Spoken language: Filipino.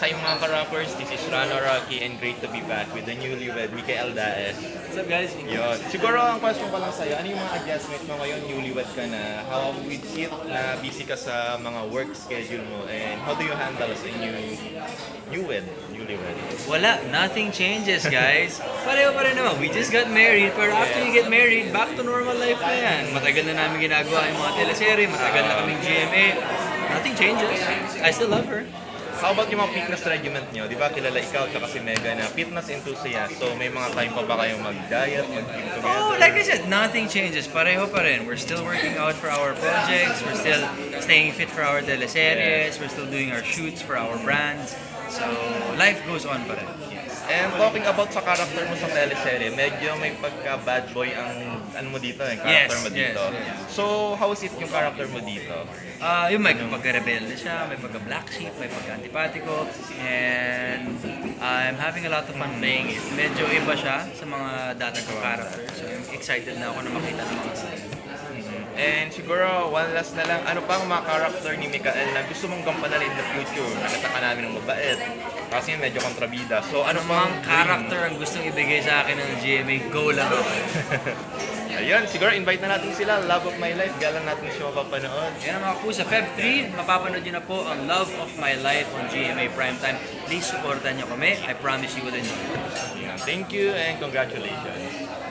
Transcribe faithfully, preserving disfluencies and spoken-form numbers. Hi mga ka-rappers, this is Runner Rocky and great to be back with the newlywed Mikael Daez. What's up guys? Yun. Siguro ang question pa lang sa'yo, ano yung mga adjustment mo ngayon, newlywed ka na? How is it na busy ka sa mga work schedule mo and how do you handle as a new, newlywed? newlywed? Wala, nothing changes guys. Pareho pa rin naman, we just got married pero after you get married, back to normal life na yan. Matagal na namin ginagawa yung mga teleserye, matagal na kaming G M A. Nothing changes. I still love her. How about yung mga fitness regiment nyo? Di ba kilala ikaw at si Megan na fitness enthusiast? So may mga time pa ba kayong mag-diet, mag-gym together? Oh, like I said, nothing changes. Pareho pa rin. We're still working out for our projects. We're still staying fit for our teleseries. We're still doing our shoots for our brands. So life goes on pa rin. And talking about sa character mo sa teleserye, medyo may pagka-bad boy ang ano mo dito, yung character yes, mo dito. Yes, yes. So how is it yung character mo dito? Uh, yung may pagka-rebelde siya, may pagka-black sheep, may pagka-antipatiko, and I'm having a lot of fun playing it. Medyo iba siya sa mga dati kong character. So I'm excited na ako na makita ng mga sila. And siguro, one last na lang, ano pang mga character ni Mikael na gusto mong gampanan in the future? Nakita ka namin ng mabait. Kasi medyo kontrabida. So, ano pang character ang gustong ibigay sa akin ng G M A? Go lang ako. Ayun, siguro invite na natin sila. Love of My Life. Galang natin siya mapapanood. Yan mga po, sa February third, mapapanood nyo na po ang Love of My Life on G M A Primetime. Please supportan nyo kami. I promise you will enjoy it. Thank you and congratulations.